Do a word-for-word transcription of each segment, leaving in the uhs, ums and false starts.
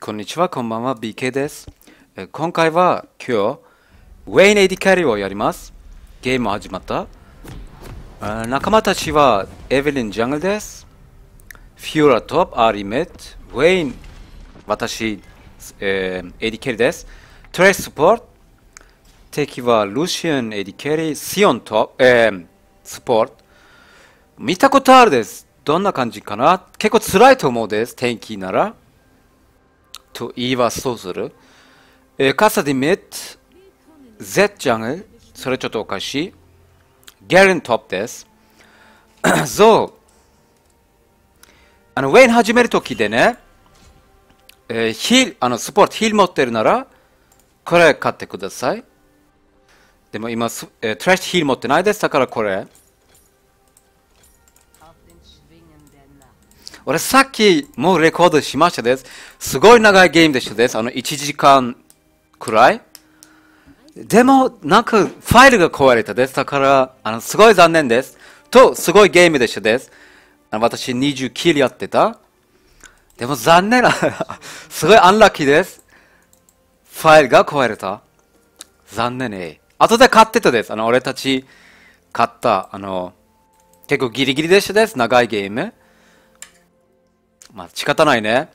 こんにちは、こんばんは、ビーケー です。今回は今日、ウェイン エーディー キャリーをやります。ゲーム始まった。仲間たちは、エヴェリンジャングルです。フィオラトップ、アリメット、ウェイン、私、えー、エーディー キャリーです。トレイスサポート、敵はルシアン エーディー キャリー、シオントップ、えー、サポート。見たことあるです。どんな感じかな？結構辛いと思うです。天気なら。と言いはそうする。えー、カサディメット、ゼッジャングル、それちょっとおかしい。ギャレントップです。そう。あの、ウェイン始めるときでね、えー、ヒー、あの、スポーツヒール持ってるなら、これ買ってください。でも今、えー、トラッシュヒール持ってないです。だからこれ。俺さっきもうレコードしましたです。すごい長いゲームでしたです。あのいちじかんくらい。でもなんかファイルが壊れたです。だからあのすごい残念です。と、すごいゲームでしたです。あの私にじゅうキルやってた。でも残念な、すごいアンラッキーです。ファイルが壊れた。残念ね。後で買ってたです。あの俺たち買った。あの結構ギリギリでしたです。長いゲーム。まあ仕方ないね。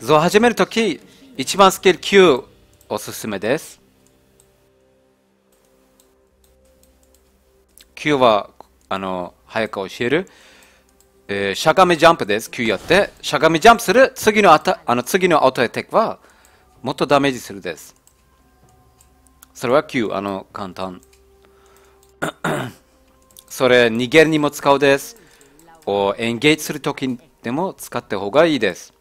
そう、始めるとき、一番スキルきゅうおすすめです。きゅうは、あの、早く教える。えー、しゃがみジャンプです。きゅうやって、しゃがみジャンプする。次のあた、あの、次のアタックは、もっとダメージするです。それはきゅう、あの、簡単。それ、逃げるにも使うです。お、エンゲージするときでも使った方がいいです。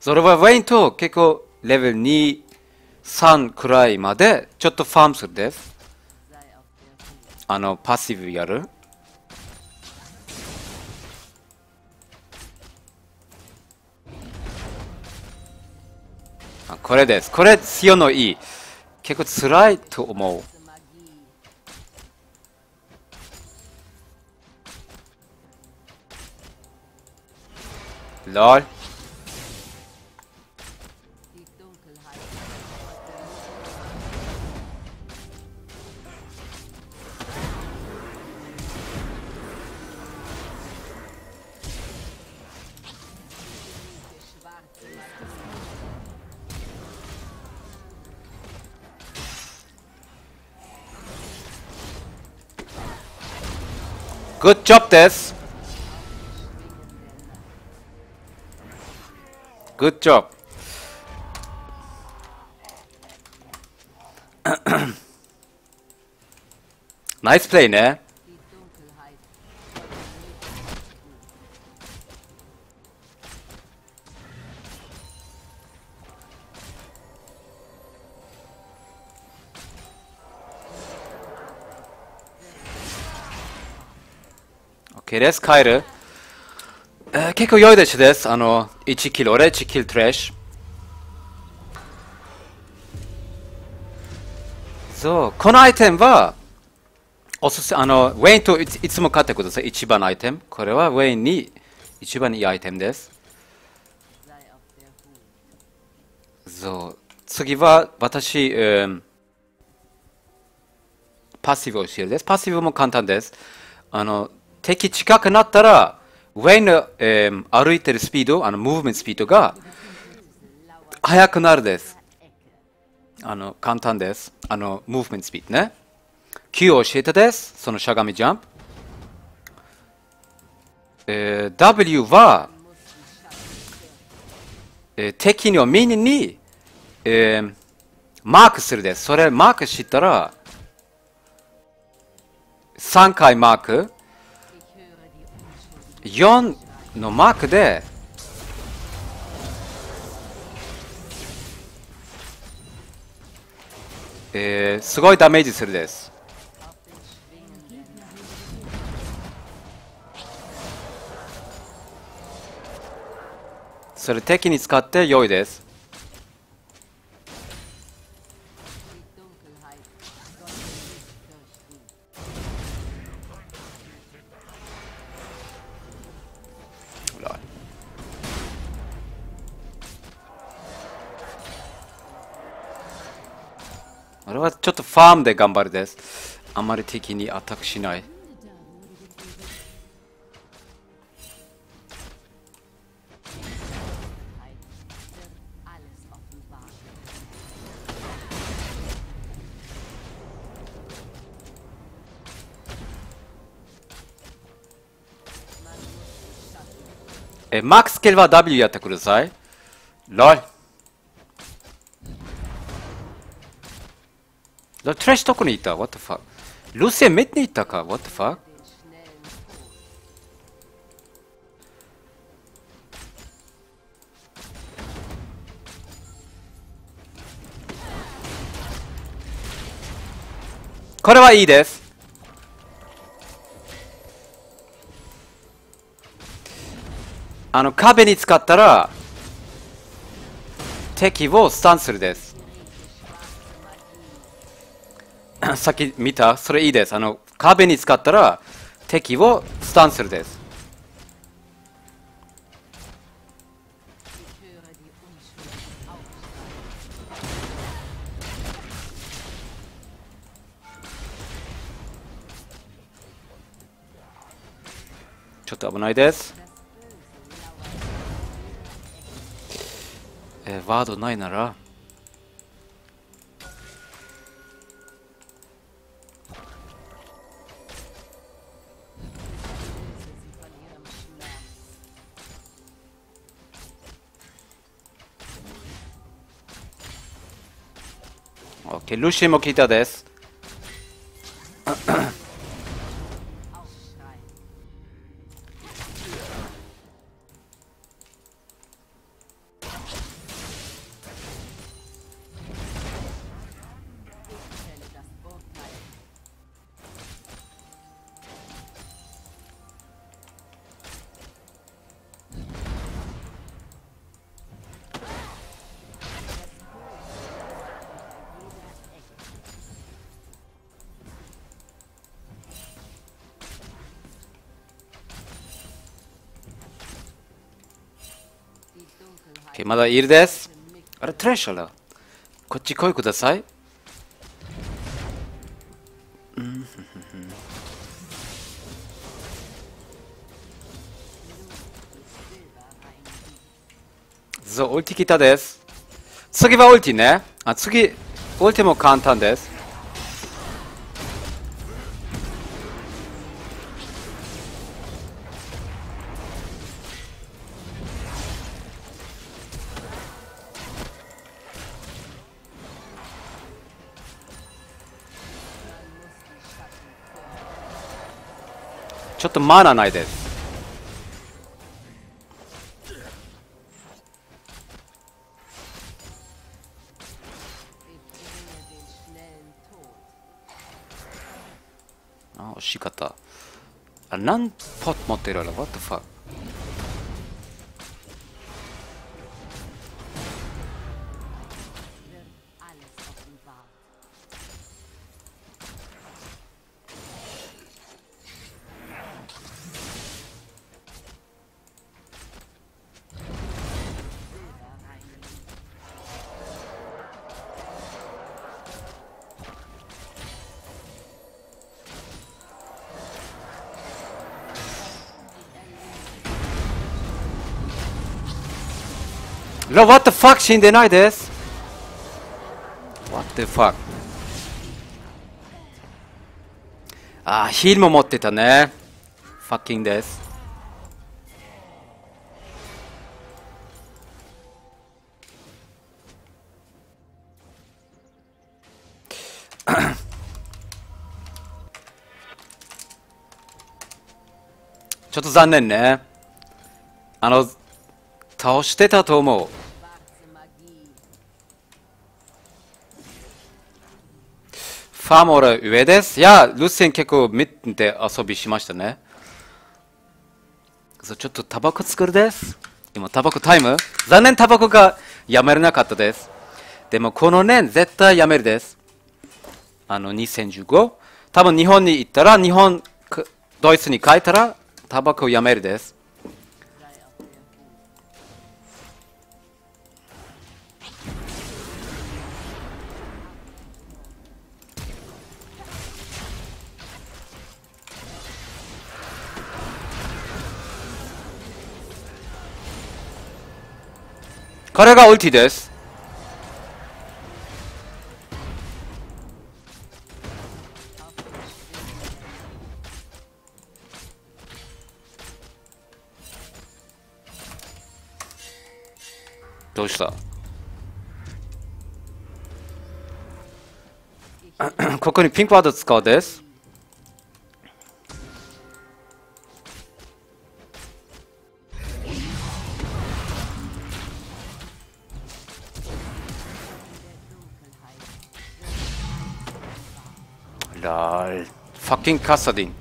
それはウェインと結構レベルに、さんくらいまでちょっとファームするです。あの、パッシブやる。あ、これです。これ、強のいい。結構辛いと思う。ロール Good job this.グッジョブナイスプレイね。OK です、帰る。結構良いですです。あの、いちキル、俺いちキルトレッシュ。そう、このアイテムは、おすすあの、ウェインといつも買ってください。一番アイテム。これはウェインに一番いいアイテムです。そう、次は私、うん、パッシブを教えるです。パッシブも簡単です。あの、敵近くなったら、ウェインの、えー、歩いてるスピード、あのムーブメントスピードが速くなるです。あの簡単です。あのムーブメントスピードね。Q を教えてです。そのしゃがみジャンプ。えー、W は、えー、敵のミニに、えー、マークするです。それマークしたらさんかいマーク。よんのマークでえー、すごいダメージするです。それ敵に使って良いです。はちょっとファームで頑張るです。あまり敵にアタックしない。え、マックスケルは ダブリュー やってください。LoL。LoL、トレッシュどこにいた？ What the fuck？ ルシアンめっにいたか？ What the fuck？ これはいいです。あの壁に使ったら敵をスタンするです。さっき見た？それいいです。あの壁に使ったら敵をスタンするです。ちょっと危ないです。ワードないならオッケー、ルシーも効いたです。まだいるです。あれ、トレッシャーだ。こっち来いください。そう、オルティ来たです。次はオルティね。あ、次、オルティも簡単です。ちょっとマナないです。あ、惜しかった。あ、何ポット持ってるの？ What the fuck？ ロー、what the fuck？ 死んでないです。what the fuck？ あー、ヒールも持ってたね。ファッキンです。ちょっと残念ね。あの、倒してたと思う。ファーム俺上です。いや、ルシエン結構見て遊びしましたね。そう、ちょっとタバコ作るです。今タバコタイム？残念タバコがやめれなかったです。でもこの年絶対やめるです。あのにせんじゅうご。多分日本に行ったら、日本、ドイツに帰ったらタバコやめるです。彼がultiです。どうしたここにピンクワード使うです。ラールファッキンカサディン。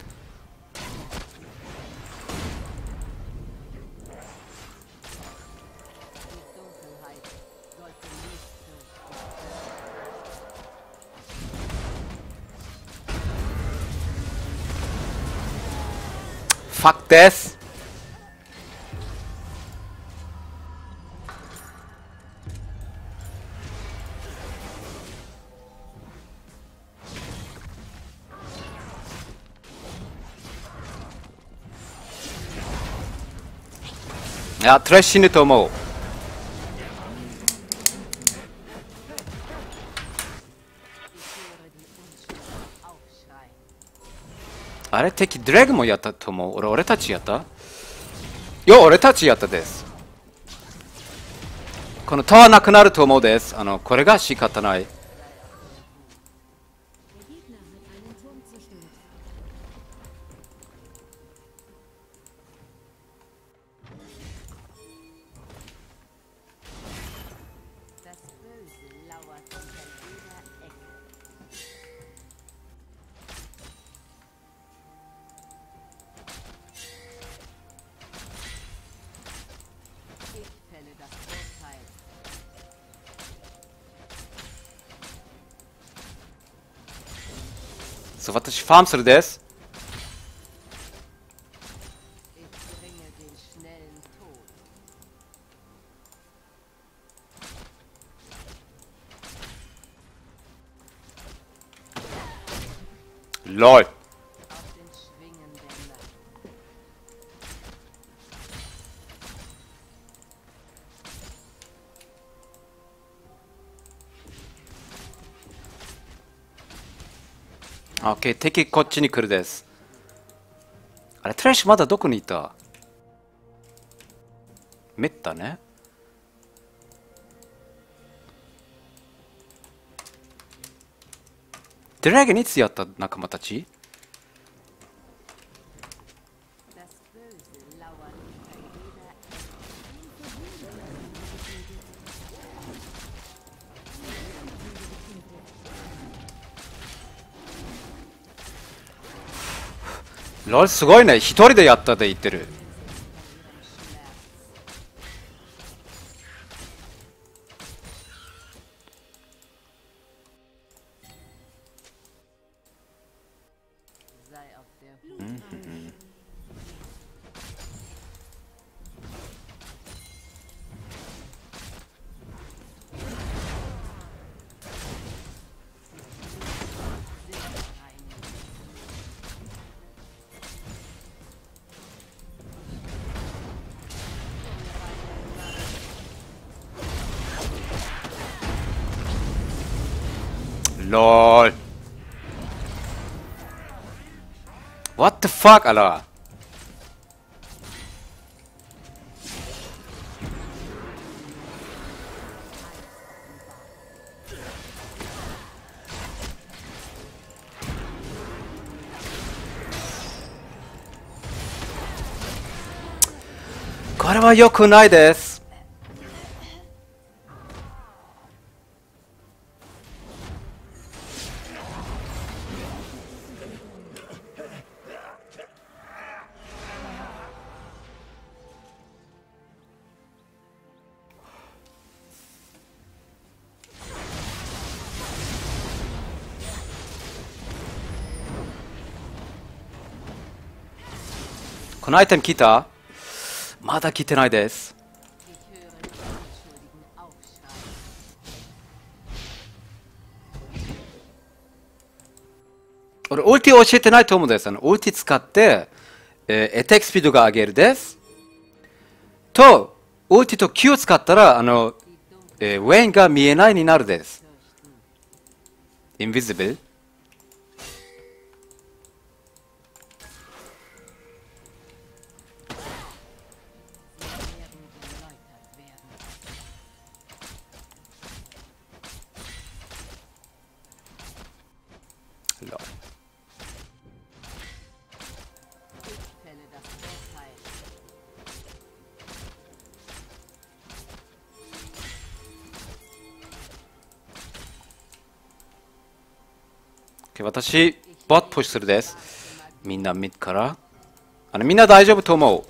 ファックです。いや、トレッシュ死ぬと思う。あれ敵ドラグもやったと思う。俺、俺たちやったよ、俺たちやったです。この塔はなくなると思うです。あのこれが仕方ない。So,私ファームするです。LoL OK、 敵こっちに来るです。あれトラッシュまだどこにいた。めったね。ドラゲンいつやった仲間たち。LoLすごいね、一人でやったって言ってる。LOL What the fuck, Alter?これは良くないです。このアイテム来た？まだ来てないです。俺、オルティを教えてないと思うんです。あのオルティ使って、えー、エテックスピードが上げるです。と、オルティと Q を使ったら、あの、えー、ウェインが見えないになるです。インビジブル。私、ボットプッシュするです。みんなミッドから。あのみんな大丈夫と思う。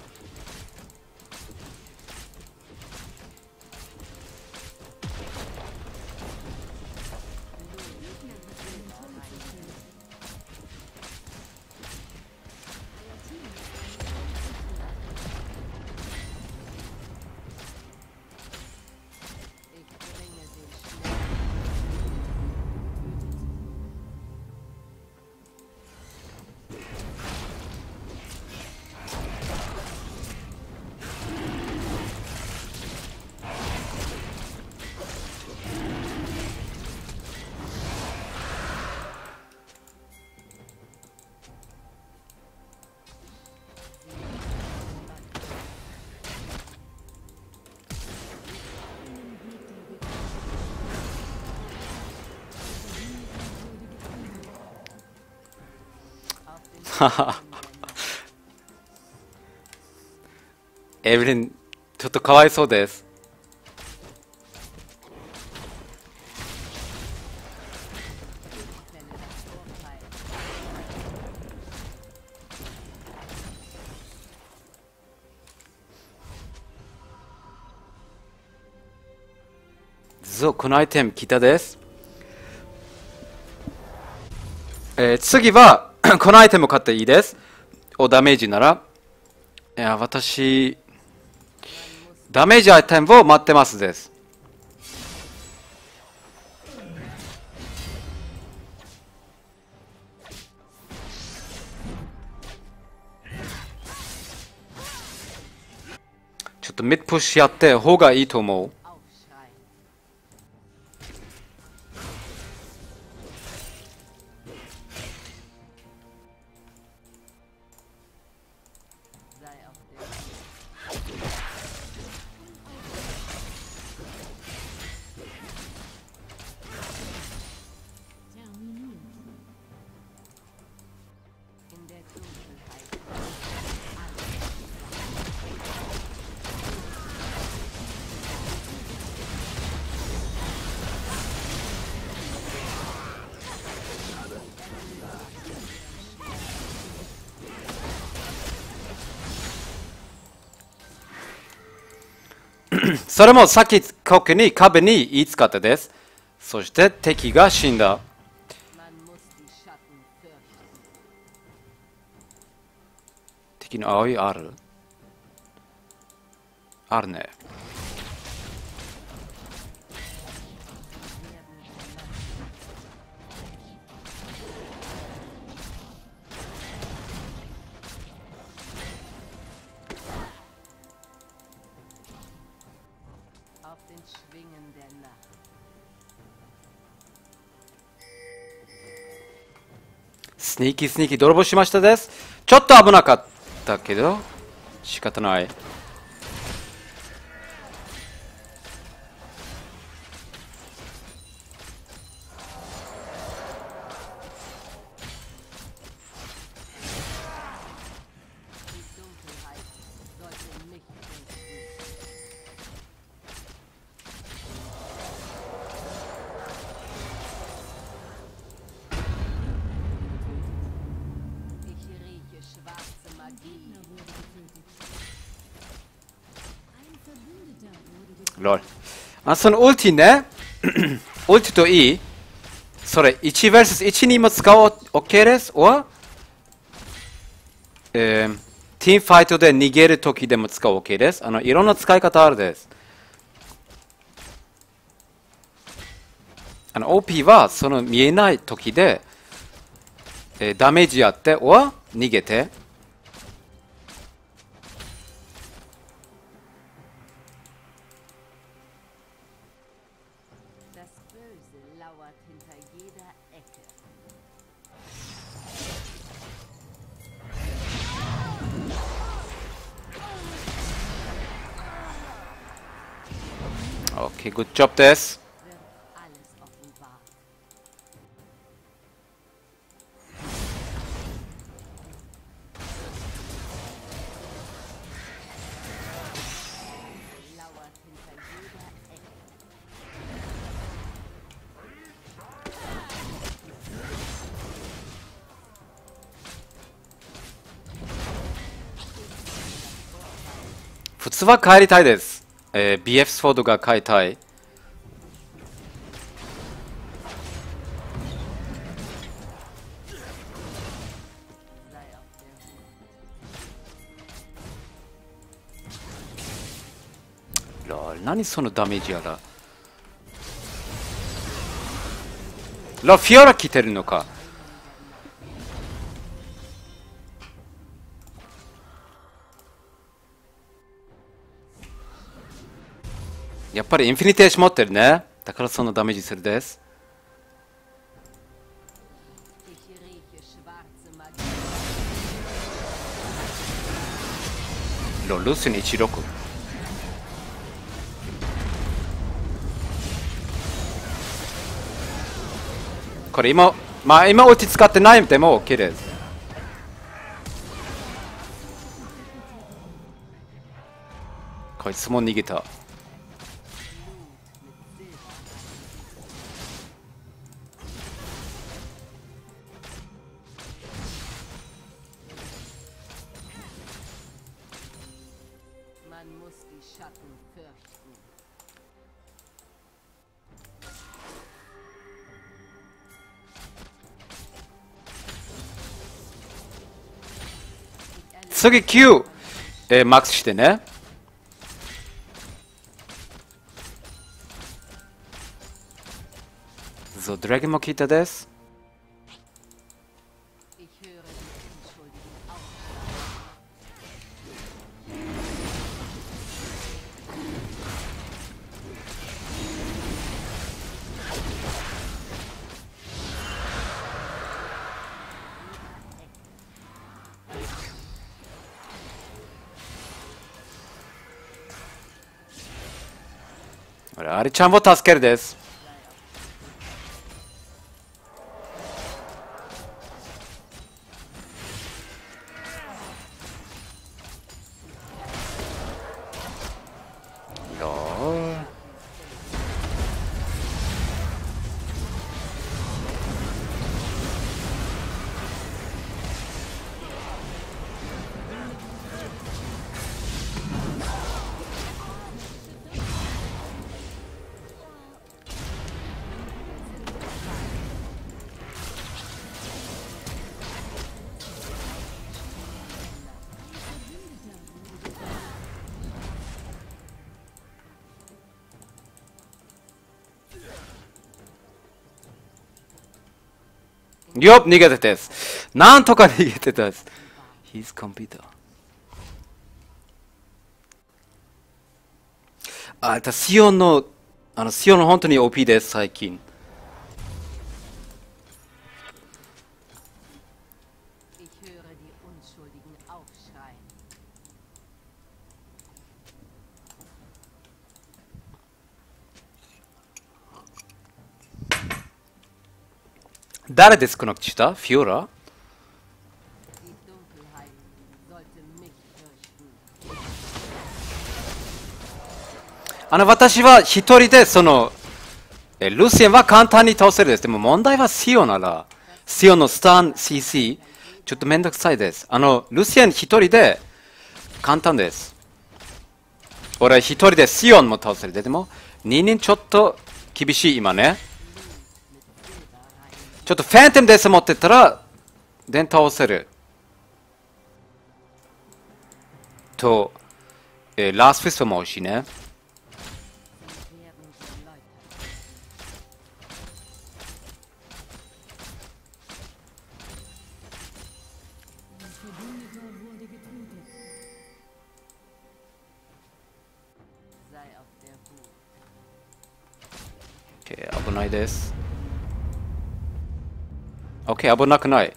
エブリンちょっとかわいそうです。そう、このアイテム来たです、えー、次はこのアイテムを買っていいです。おダメージなら。いや、私、ダメージアイテムを待ってますです。ちょっとミッドプッシュやった方がいいと思う。それもさっき壁に壁にいつかってです。そして敵が死んだ。敵の青いあるあるね。スニーキースニーキー泥棒しましたです。ちょっと危なかったけど仕方ない。LoL あそのウルティねウルティといいそれ いちブイいち にも使おう。 OK です。お、えー、ティームファイトで逃げるときでも使う OK です。あのいろんな使い方あるです。あの オーピー はその見えないときで、えー、ダメージやってお逃げて lauert hinter jeder Ecke. Okay, good job, Tess.普通は帰りたいです、えー、ビーエフ スフォードが帰りたい。LoL、何そのダメージやら。LoL、フィオラ来てるのか。やっぱりインフィニテーション持ってるね。だからそのダメージするです。ロルスにいちろく。これ今、まあ今落ち使ってないでも OK です。こいつも逃げた。次きゅう、えー、マックスしてね。そう、ドラゴンも効いたです。アリちゃんを助けるです。よっ、逃げてです。なんとか逃げてです。He's computer. あ、だシオンの、あの、シオンの本当に オーピー です、最近。誰ディスコネクトしたフィオラあの私は一人でそのえルシエンは簡単に倒せるです。でも問題はシオンならシオンのスタン シーシー ちょっとめんどくさいです。あのルシエン一人で簡単です。俺一人でシオンも倒せるで。でもににんちょっと厳しい今ね。ちょっとファントムです持ってたら電倒せると、えー、ラスフィストも美味しいね。OK、危ないです。オッケー、危なくない。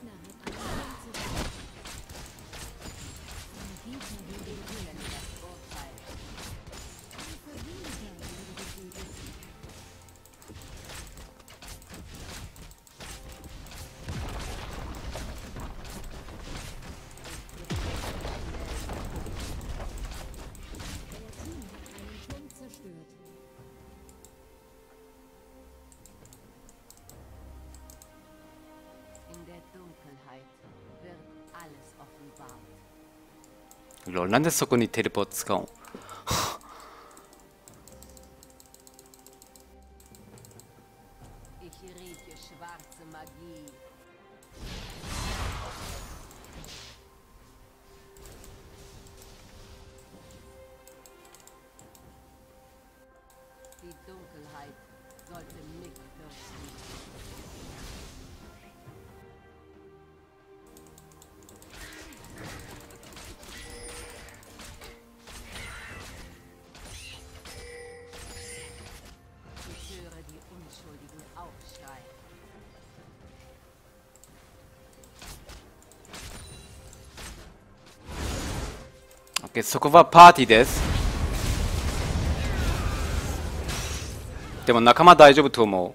ロー、なんでそこにテレポート使うん？そこはパーティーです。でも仲間大丈夫と思う。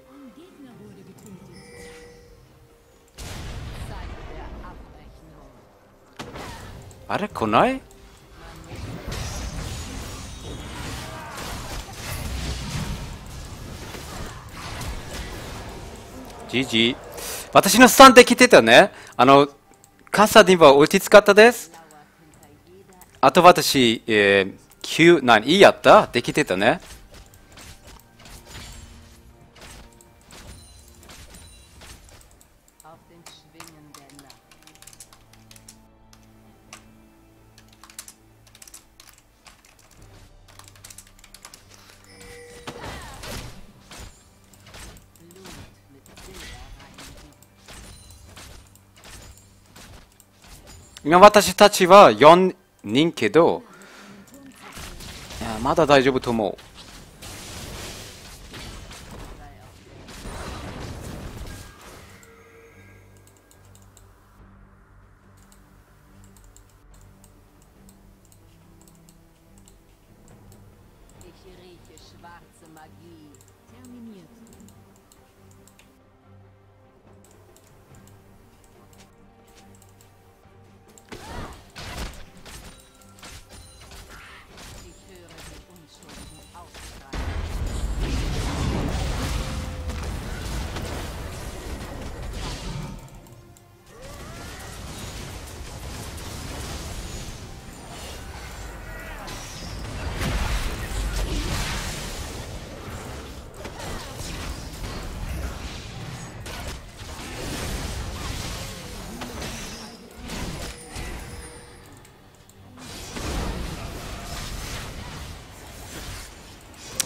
あれ来ない？ジジ、私のスタンで来てたね。あのカサディンは落ち着かったです。あと私、えー、きゅう、何、いいやったできてたね。今私たちはよん、人けど、いやまだ大丈夫と思う。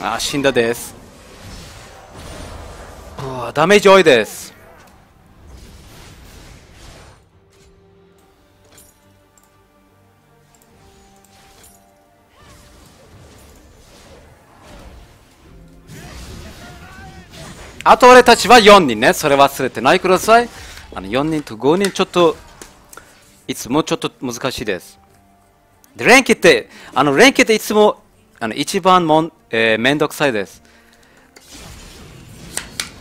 あ、死んだです。あ、ダメージ多いです。あと俺たちはよにんね。それ忘れてないください。あのよにんとごにんちょっといつもちょっと難しいです。で、連携ってあの連携っていつもあの一番もん、えー、めんどくさいです。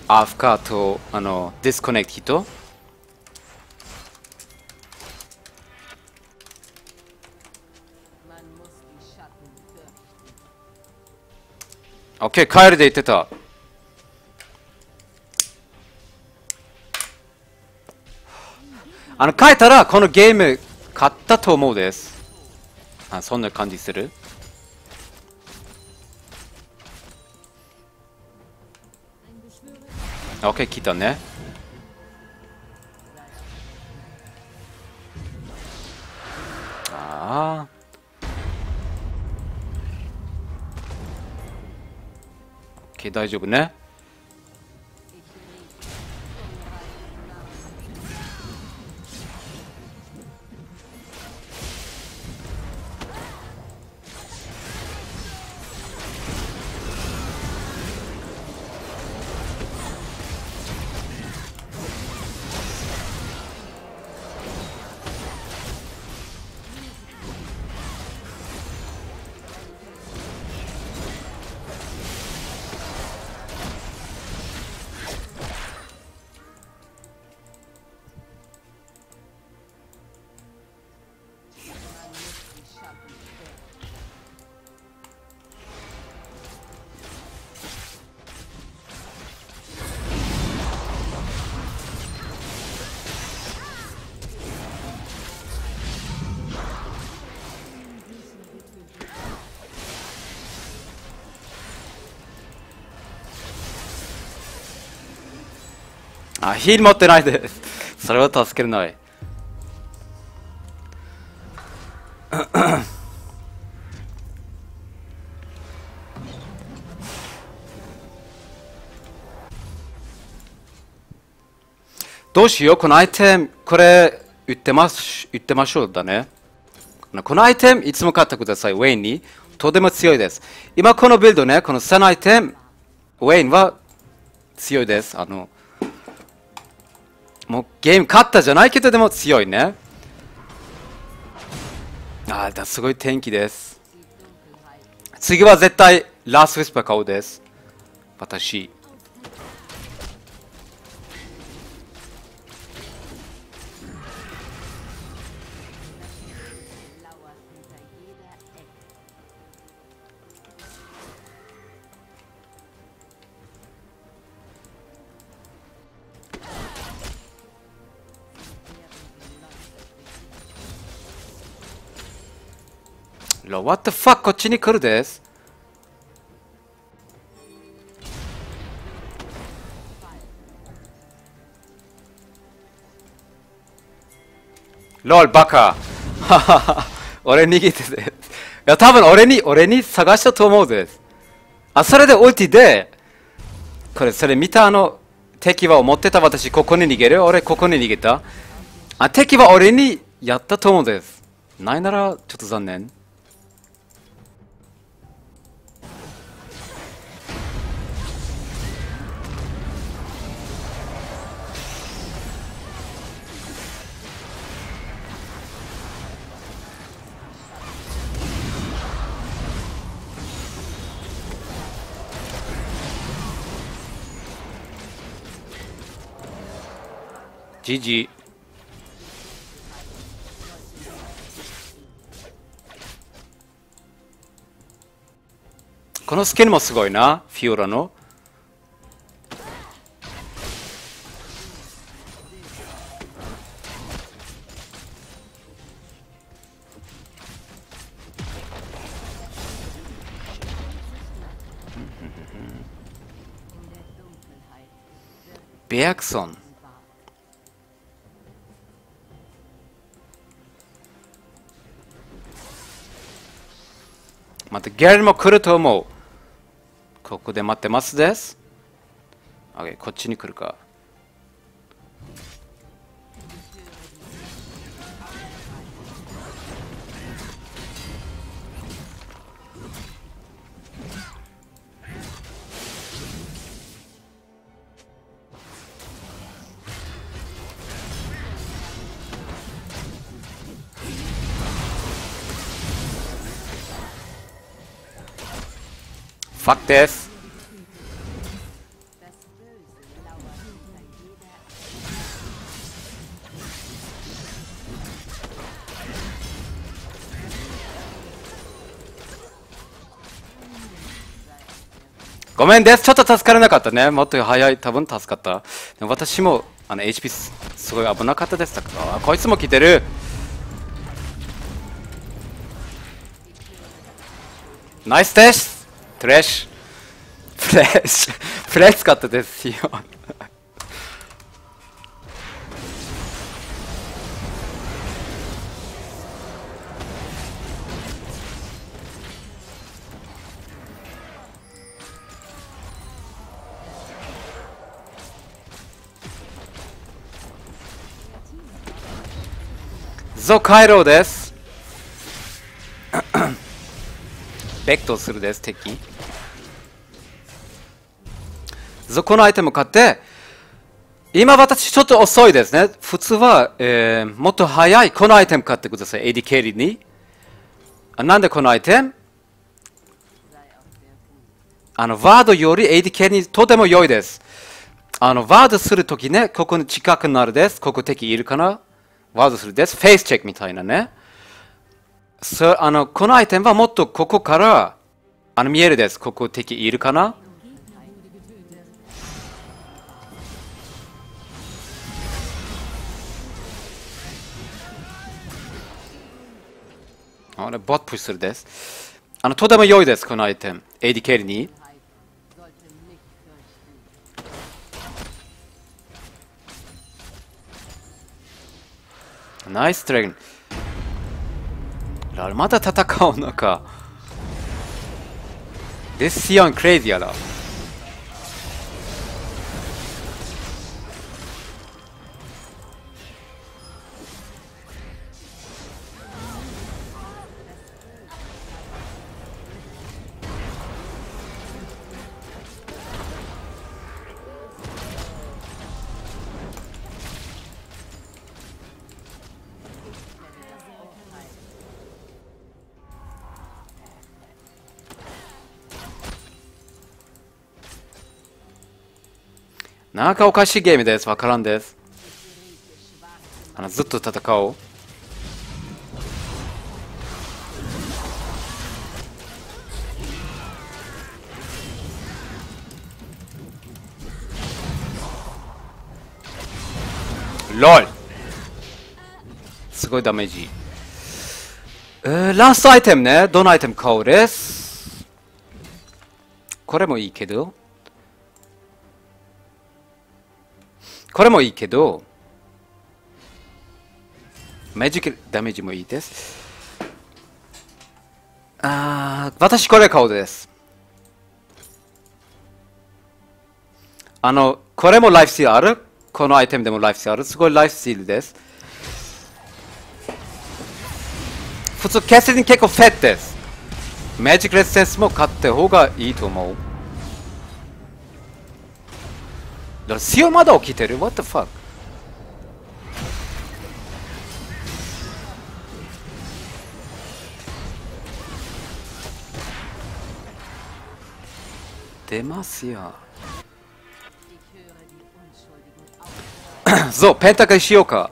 アフカーとあのディスコネクト。OK、帰るで言ってた。あの帰ったらこのゲーム勝ったと思うです。あ、そんな感じする。OK、来たね。ああ。OK、大丈夫ね。あ、ヒール持ってないです。それは助けるない。どうしよう、このアイテム、これ売ってます、売ってましょうだね。このアイテム、いつも買ってください、ウェインに。とても強いです。今このビルドね、このさんアイテム、ウェインは強いです。あの、もうゲーム勝ったじゃないけど、でも強いね。ああ、すごい天気です。次は絶対、ラストウィスパー顔です。私。What the fuck? こっちに来るです。LoL バカ。俺逃げてて。いや多分俺に俺に探したと思うです。あ、それでultiで、これそれ見たあの敵は思ってた私ここに逃げる。俺ここに逃げた。あ、敵は俺にやったと思うです。ないならちょっと残念。ジジこのスキルもすごいな、フィオラの。ベアクソン。またギャルも来ると思う。ここで待ってますです。OK、こっちに来るか。ファックです。ごめんです。ちょっと助からなかったね。もっと早い。多分助かった。でも私もあの エイチピー す, すごい危なかったです。あ、こいつも来てる。ナイスです。フレッシュフレッシュフレッシュ使ったですよ。ゾカイロです。ベクトするです、敵。このアイテム買って、今私ちょっと遅いですね。普通は、えー、もっと早いこのアイテム買ってください。エディケリに。あ、なんでこのアイテムあの、ワードよりエディケリにとても良いです。あの、ワードするときね、ここに近くなるです。ここ敵いるかなワードするです。フェイスチェックみたいなね。そあのこのアイテムはもっとここからあの見えるです。ここ敵いるかなあれ、ボットプッシュするです。あの、とても良いです、このアイテム。エーディーケーに。ナイストライン。まだ戦うのか。デスヨンクレイジーだ。なんかおかしいゲームです。わからんです。あのずっと戦おう。LoL！ すごいダメージ。えー、ラストアイテムね。どのアイテム買おうです。これもいいけど。これもいいけど、マジックダメージもいいです。ああ、私これ買うです。あの、これもライフスティールある？このアイテムでもライフスティールある？すごいライフスティールです。普通、決戦に結構フェッです。マジックレッセンスも買った方がいいと思う。潮まだ起きてる？ What the fuck？ 出ますよ。そう、ペンタクルしようか。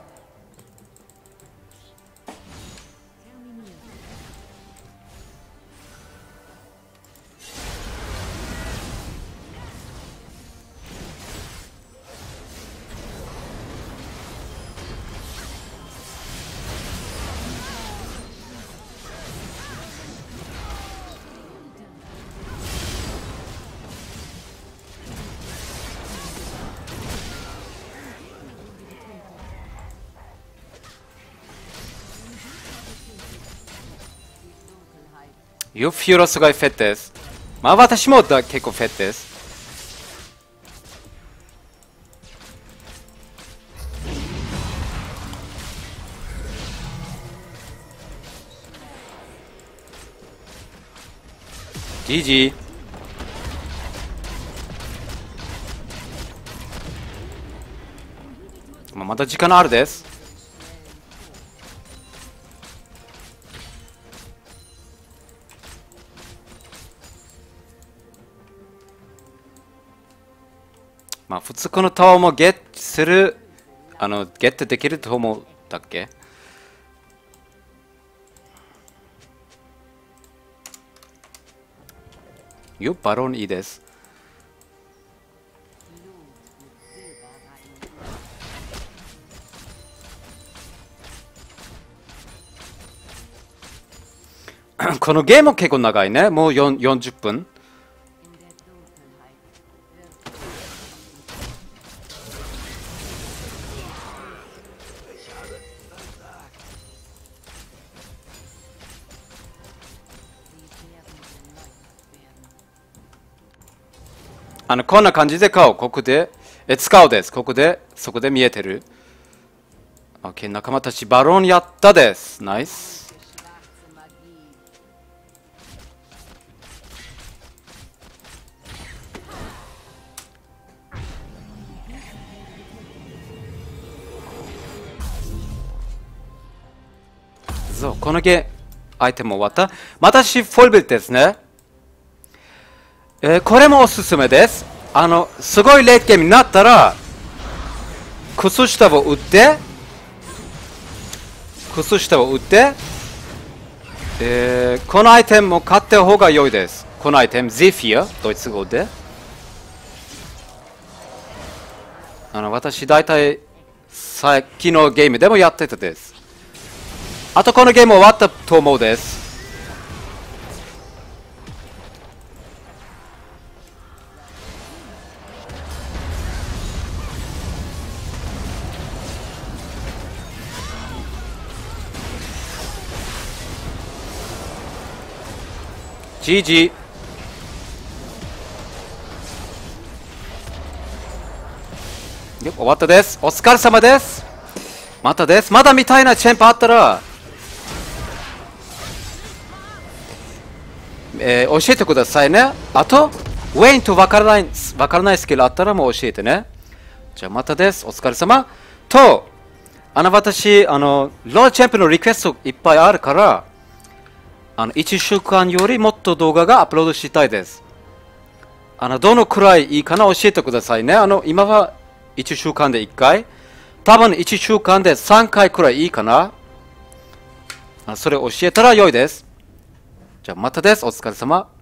ユフィーロすごいフェッです。まあ私も結構フェッです。ジージー。まあまた時間あるです。まあ普通この塔もゲットする、あのゲットできると思うだっけ。よっ、バロンいいです。このゲーム結構長いね。もうよんじゅっぷん。あのこんな感じで顔、ここでえ使うです。ここで、そこで見えてる。OK、仲間たち、バロンやったです。ナイス。そう、このゲー、アイテム終わった。私、フォルビルですね。えー、これもおすすめです。あの、すごいレートゲームになったら、靴下を打って、靴下を打って、えー、このアイテムを買った方が良いです。このアイテム、ゼフィア、ドイツ語で。あの、私、大体、さっきのゲームでもやってたです。あと、このゲーム終わったと思うです。ジージー。 よく終わったです。お疲れ様です。またです。まだ見たいなチェンプあったら、えー、教えてくださいね。あとウェインと分からない分からないスキルあったらもう教えてね。じゃあまたです。お疲れ様と、あの私、あのロールチェンプのリクエストいっぱいあるから、あのいっしゅうかんよりもっと動画がアップロードしたいです。あのどのくらいいいかな教えてくださいね。あの今はいっしゅうかんでいっかい、多分いっしゅうかんでさんかいくらいいいかな。あ、それ教えたら良いです。じゃあまたです。お疲れ様。